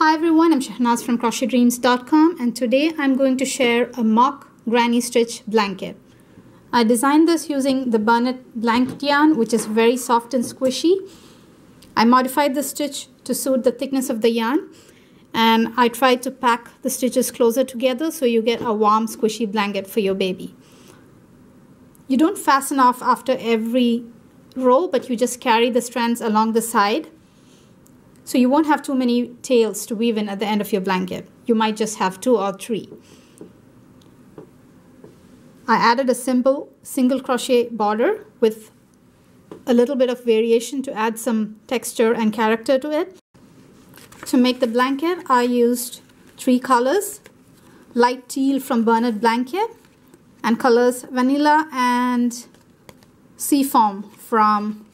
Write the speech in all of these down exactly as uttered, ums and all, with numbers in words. Hi everyone, I'm Shahnaz from crochet dreams dot com, and today I'm going to share a mock granny stitch blanket. I designed this using the Bernat blanket yarn, which is very soft and squishy. I modified the stitch to suit the thickness of the yarn, and I tried to pack the stitches closer together so you get a warm squishy blanket for your baby. You don't fasten off after every row, but you just carry the strands along the side. So you won't have too many tails to weave in at the end of your blanket. You might just have two or three. I added a simple single crochet border with a little bit of variation to add some texture and character to it. To make the blanket, I used three colors: light teal from Bernat Blanket, and colors Vanilla and Seafoam from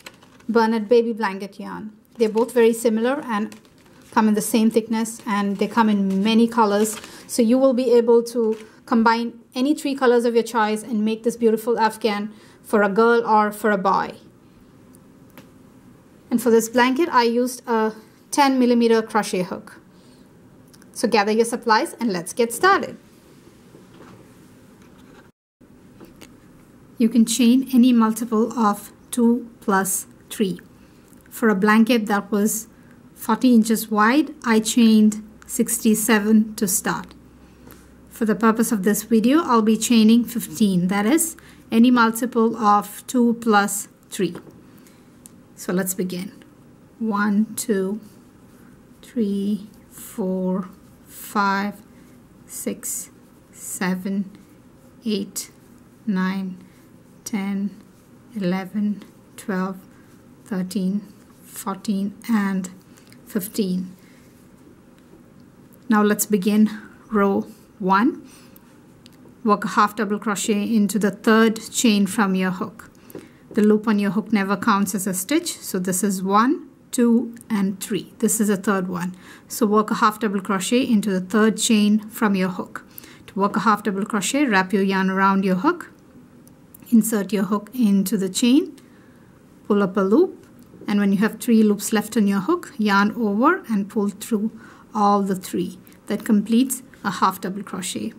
Bernat Baby Blanket yarn. They're both very similar and come in the same thickness, and they come in many colors. So you will be able to combine any three colors of your choice and make this beautiful Afghan for a girl or for a boy. And for this blanket, I used a ten millimeter crochet hook. So gather your supplies and let's get started. You can chain any multiple of two plus three. For a blanket that was forty inches wide, I chained sixty-seven to start. For the purpose of this video, I'll be chaining fifteen, that is any multiple of two plus three. So let's begin. One, two, three, four, five, six, seven, eight, nine, ten, eleven, twelve, thirteen, fourteen and fifteen. Now let's begin row one. Work a half double crochet into the third chain from your hook. The loop on your hook never counts as a stitch, so this is one, two and three. This is the third one. So work a half double crochet into the third chain from your hook. To work a half double crochet, wrap your yarn around your hook, insert your hook into the chain, pull up a loop, and when you have three loops left on your hook, yarn over and pull through all the three. That completes a half double crochet.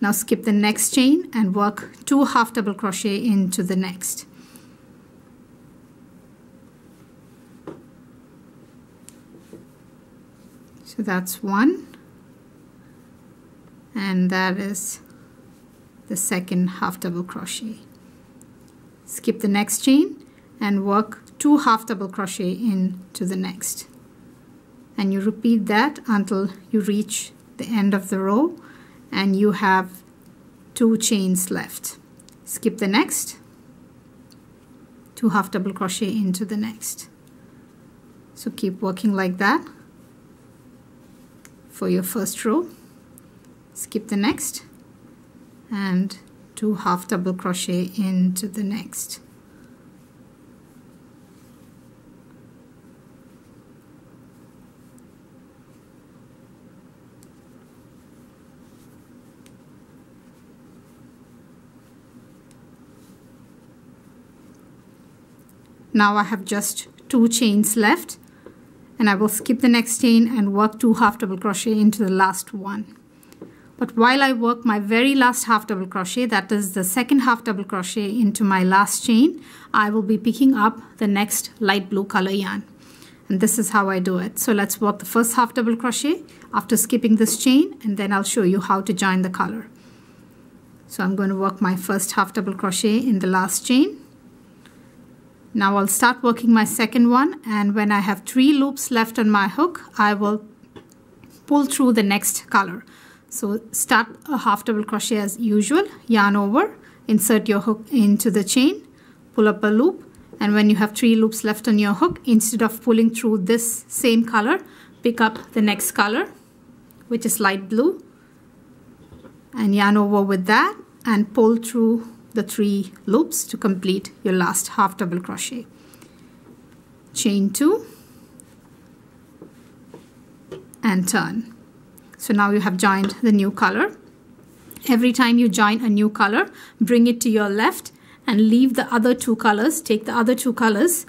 Now skip the next chain and work two half double crochet into the next. So that's one, and that is the second half double crochet. Skip the next chain and work two half double crochet into the next, and you repeat that until you reach the end of the row and you have two chains left. Skip the next, two half double crochet into the next. So keep working like that for your first row. Skip the next and two half double crochet into the next. Now I have just two chains left, and I will skip the next chain and work two half double crochet into the last one. But while I work my very last half double crochet, that is the second half double crochet into my last chain, I will be picking up the next light blue color yarn. And this is how I do it. So let's work the first half double crochet after skipping this chain, and then I'll show you how to join the color. So I'm going to work my first half double crochet in the last chain. Now I'll start working my second one, and when I have three loops left on my hook, I will pull through the next color. So start a half double crochet as usual, yarn over, insert your hook into the chain, pull up a loop, and when you have three loops left on your hook, instead of pulling through this same color, pick up the next color, which is light blue, and yarn over with that and pull through the three loops to complete your last half double crochet. Chain two and turn. So now you have joined the new color. Every time you join a new color, bring it to your left and leave the other two colors, take the other two colors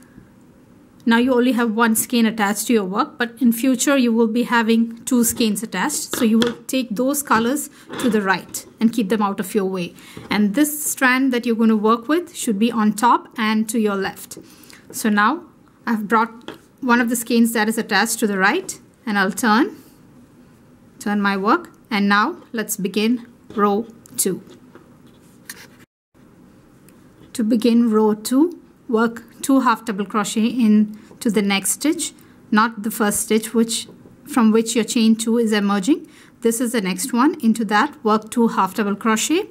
Now you only have one skein attached to your work, but in future you will be having two skeins attached. So you will take those colors to the right and keep them out of your way. And this strand that you're going to work with should be on top and to your left. So now I've brought one of the skeins that is attached to the right, and I'll turn, turn my work. And now let's begin row two. To begin row two, work two half double crochet in to the next stitch, not the first stitch which from which your chain two is emerging. This is the next one. Into that, work two half double crochet.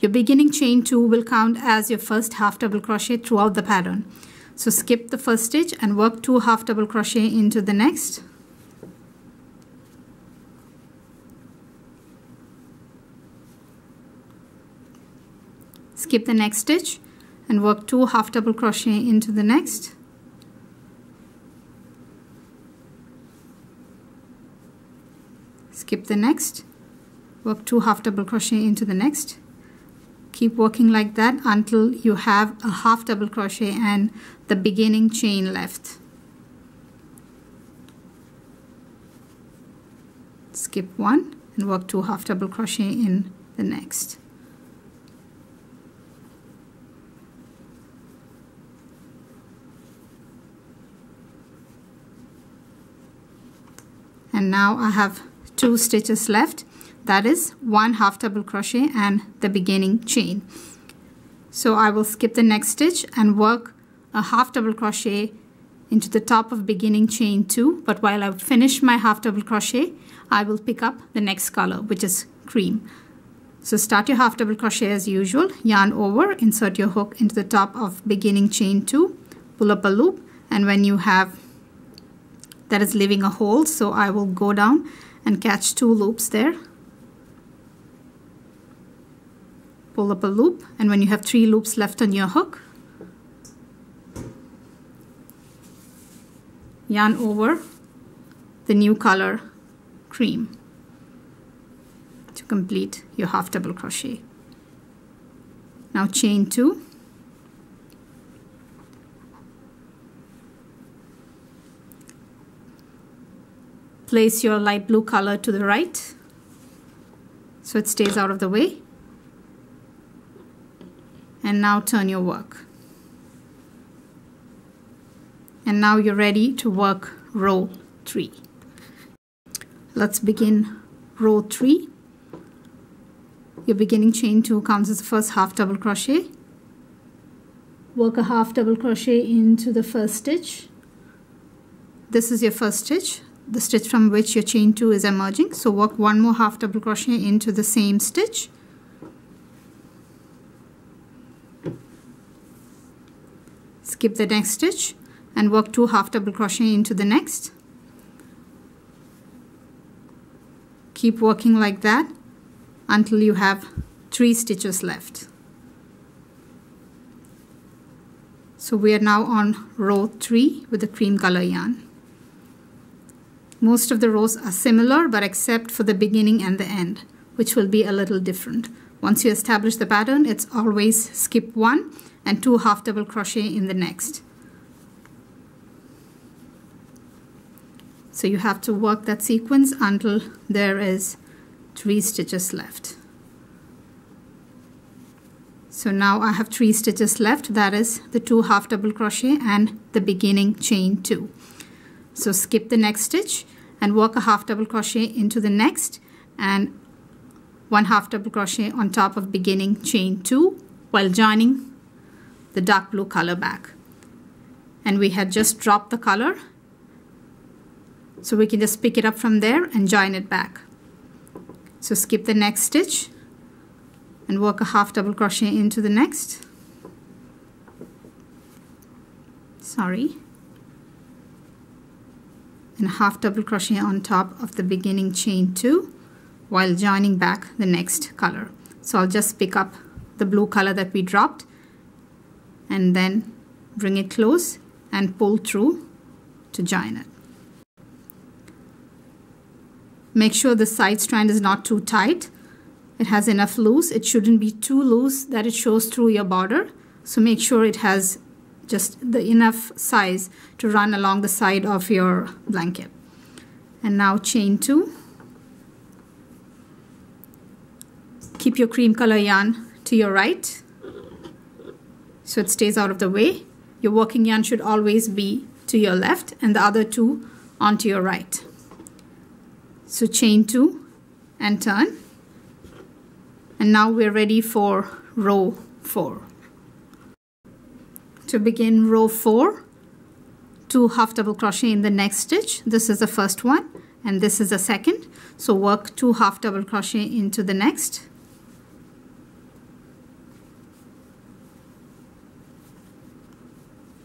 Your beginning chain two will count as your first half double crochet throughout the pattern. So skip the first stitch and work two half double crochet into the next. Skip the next stitch and work two half double crochet into the next. Skip the next, work two half double crochet into the next. Keep working like that until you have a half double crochet and the beginning chain left. Skip one and work two half double crochet in the next. And now I have two stitches left, that is one half double crochet and the beginning chain. So I will skip the next stitch and work a half double crochet into the top of beginning chain two, but while I finish my half double crochet I will pick up the next color, which is cream. So start your half double crochet as usual, yarn over, insert your hook into the top of beginning chain two, pull up a loop, and when you have that is leaving a hole, so I will go down and catch two loops there, pull up a loop, and when you have three loops left on your hook, yarn over the new color cream to complete your half double crochet. Now chain two, place your light blue color to the right so it stays out of the way, and now turn your work. And now you're ready to work row three. Let's begin row three. Your beginning chain two counts as the first half double crochet. Work a half double crochet into the first stitch. This is your first stitch, the stitch from which your chain two is emerging, so work one more half double crochet into the same stitch. Skip the next stitch and work two half double crochet into the next. Keep working like that until you have three stitches left. So we are now on row three with the cream color yarn. Most of the rows are similar, but except for the beginning and the end, which will be a little different. Once you establish the pattern, it's always skip one and two half double crochet in the next. So you have to work that sequence until there is three stitches left. So now I have three stitches left, that is the two half double crochet and the beginning chain two. So skip the next stitch and work a half double crochet into the next, and one half double crochet on top of beginning chain two while joining the dark blue color back. And we had just dropped the color, so we can just pick it up from there and join it back. So skip the next stitch and work a half double crochet into the next. Sorry. And half double crochet on top of the beginning chain two while joining back the next color. So I'll just pick up the blue color that we dropped and then bring it close and pull through to join it. Make sure the side strand is not too tight. It has enough loose. It shouldn't be too loose that it shows through your border. So make sure it has just the enough size to run along the side of your blanket. And now chain two. Keep your cream color yarn to your right so it stays out of the way. Your working yarn should always be to your left and the other two onto your right. So chain two and turn. And now we're ready for row four. To begin row four, two half double crochet in the next stitch. This is the first one and this is the second. So work two half double crochet into the next.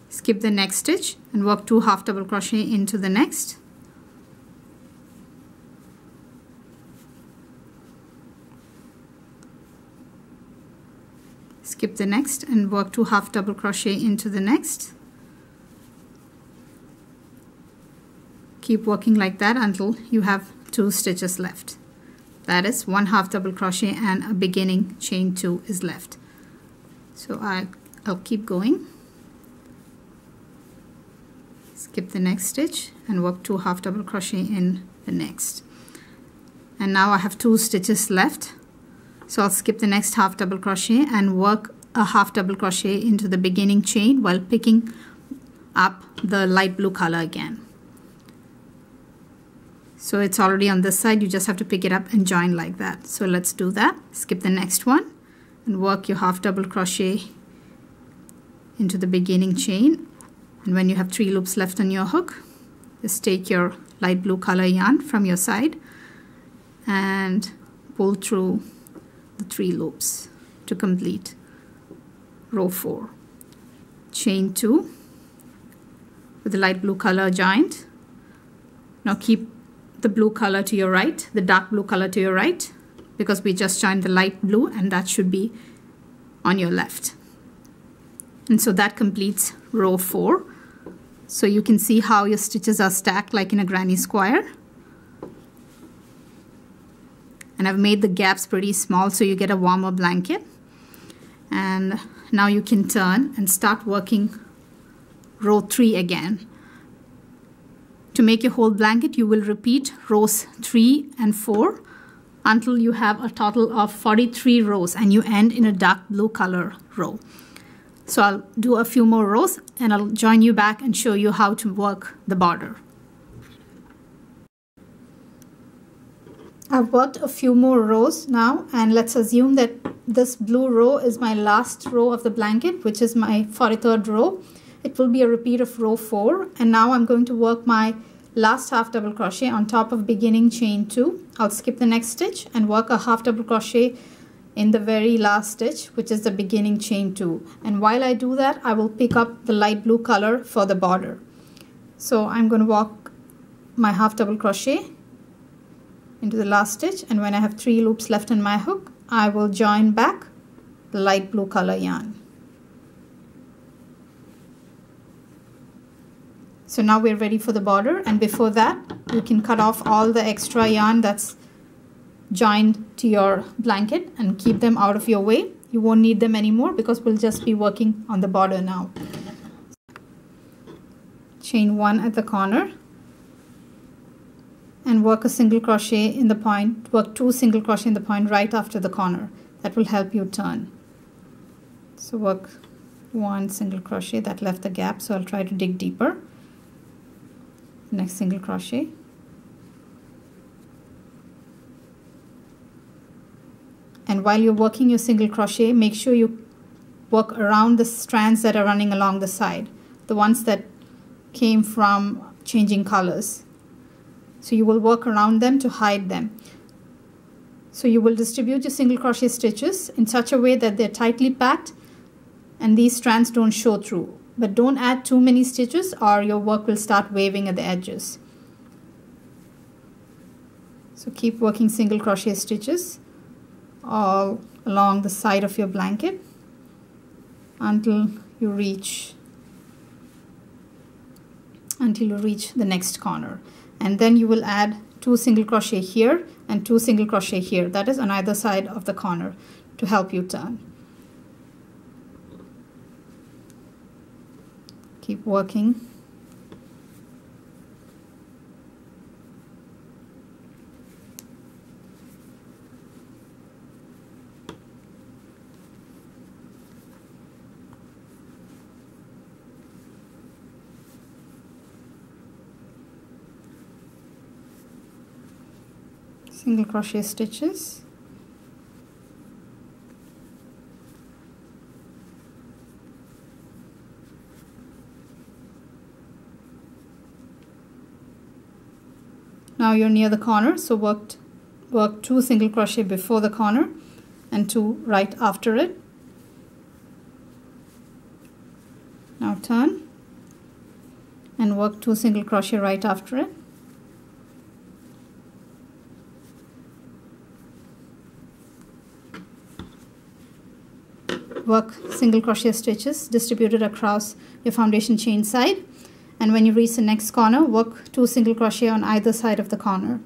Skip the next stitch and work two half double crochet into the next. Skip the next and work two half double crochet into the next. Keep working like that until you have two stitches left. That is one half double crochet and a beginning chain two is left. So I, I'll keep going. Skip the next stitch and work two half double crochet in the next. And now I have two stitches left. So I'll skip the next half double crochet and work a half double crochet into the beginning chain while picking up the light blue color again. So it's already on this side, you just have to pick it up and join like that. So let's do that. Skip the next one and work your half double crochet into the beginning chain. And when you have three loops left on your hook, just take your light blue color yarn from your side and pull through the three loops to complete row four. Chain two with the light blue color joined. Now keep the blue color to your right, the dark blue color to your right, because we just joined the light blue and that should be on your left. And so that completes row four. So you can see how your stitches are stacked like in a granny square. And I've made the gaps pretty small so you get a warmer blanket. And now you can turn and start working row three again. To make your whole blanket, you will repeat rows three and four until you have a total of forty-three rows and you end in a dark blue color row. So I'll do a few more rows and I'll join you back and show you how to work the border. I've worked a few more rows now, and let's assume that this blue row is my last row of the blanket, which is my forty-third row. It will be a repeat of row four, and now I'm going to work my last half double crochet on top of beginning chain two. I'll skip the next stitch and work a half double crochet in the very last stitch, which is the beginning chain two. And while I do that, I will pick up the light blue color for the border. So I'm going to work my half double crochet into the last stitch, and when I have three loops left on my hook, I will join back the light blue color yarn. So now we're ready for the border, and before that you can cut off all the extra yarn that's joined to your blanket and keep them out of your way. You won't need them anymore because we'll just be working on the border now. Chain one at the corner and work a single crochet in the point, work two single crochet in the point right after the corner. That will help you turn. So work one single crochet, that left the gap, so I'll try to dig deeper. Next single crochet. And while you're working your single crochet, make sure you work around the strands that are running along the side, the ones that came from changing colors. So you will work around them to hide them. So you will distribute your single crochet stitches in such a way that they're tightly packed and these strands don't show through. But don't add too many stitches or your work will start waving at the edges. So keep working single crochet stitches all along the side of your blanket until you reach until you reach the next corner. And then you will add two single crochet here and two single crochet here, that is on either side of the corner, to help you turn. keep working. Single crochet stitches, now you're near the corner, so work work two single crochet before the corner and two right after it. Now turn and work two single crochet right after it. Work single crochet stitches distributed across your foundation chain side, and when you reach the next corner, work two single crochet on either side of the corner.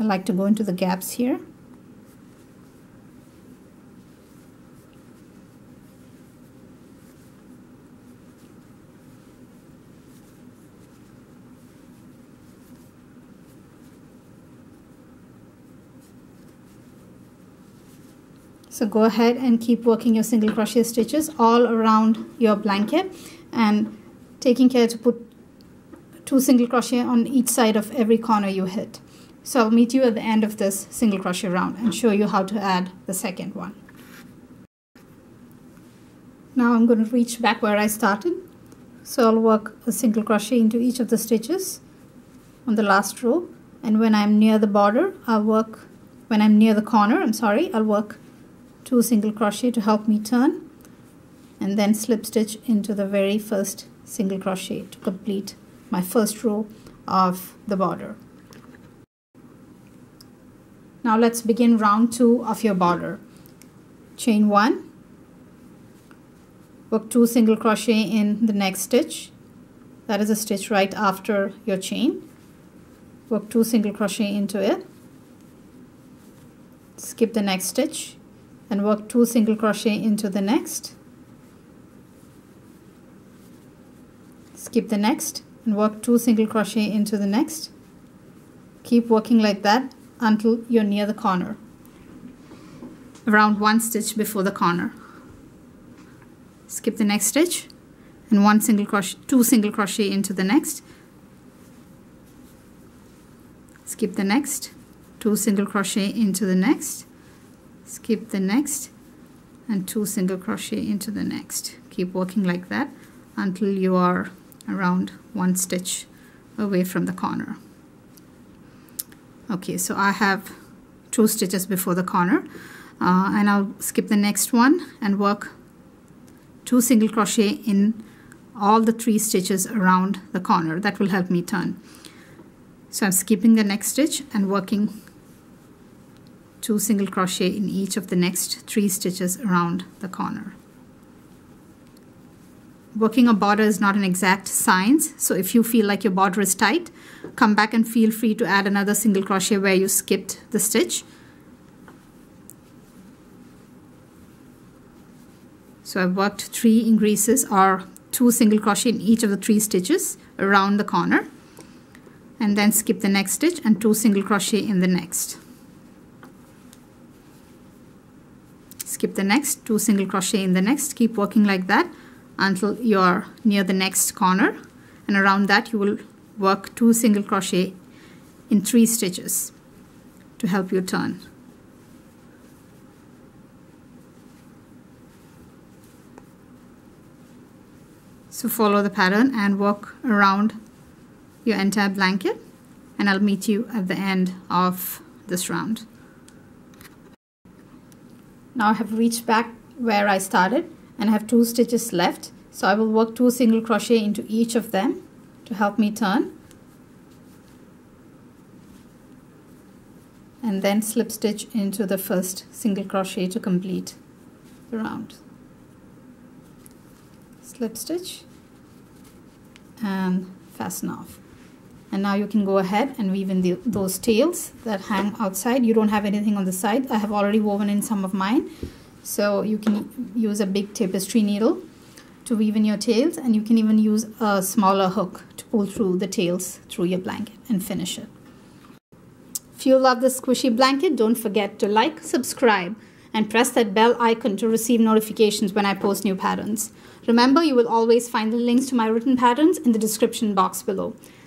I like to go into the gaps here. So go ahead and keep working your single crochet stitches all around your blanket, and taking care to put two single crochet on each side of every corner you hit. So I'll meet you at the end of this single crochet round and show you how to add the second one. Now I'm going to reach back where I started. So I'll work a single crochet into each of the stitches on the last row, and when I'm near the border, I'll work, when I'm near the corner, I'm sorry, I'll work two single crochet to help me turn, and then slip stitch into the very first single crochet to complete my first row of the border. Now let's begin round two of your border. Chain one, work two single crochet in the next stitch, that is a stitch right after your chain. Work two single crochet into it, skip the next stitch, and work two single crochet into the next, skip the next, and work two single crochet into the next. Keep working like that until you're near the corner, around one stitch before the corner. Skip the next stitch and one single crochet, two single crochet into the next, skip the next, two single crochet into the next, skip the next, and two single crochet into the next. Keep working like that until you are around one stitch away from the corner. Okay, so I have two stitches before the corner, uh, and I'll skip the next one and work two single crochet in all the three stitches around the corner. That will help me turn. So I'm skipping the next stitch and working two single crochet in each of the next three stitches around the corner. Working a border is not an exact science, so if you feel like your border is tight, come back and feel free to add another single crochet where you skipped the stitch. So I've worked three increases or two single crochet in each of the three stitches around the corner, and then skip the next stitch and two single crochet in the next. Skip the next, two single crochet in the next. Keep working like that until you're near the next corner, and around that you will work two single crochet in three stitches to help you turn. So follow the pattern and work around your entire blanket, and I'll meet you at the end of this round. Now I have reached back where I started and I have two stitches left, so I will work two single crochet into each of them to help me turn, and then slip stitch into the first single crochet to complete the round. Slip stitch and fasten off, And now you can go ahead and weave in the, those tails that hang outside. You don't have anything on the side. I have already woven in some of mine. So you can use a big tapestry needle to weave in your tails, and you can even use a smaller hook to pull through the tails through your blanket and finish it. If you love this squishy blanket, don't forget to like, subscribe, and press that bell icon to receive notifications when I post new patterns. Remember, you will always find the links to my written patterns in the description box below.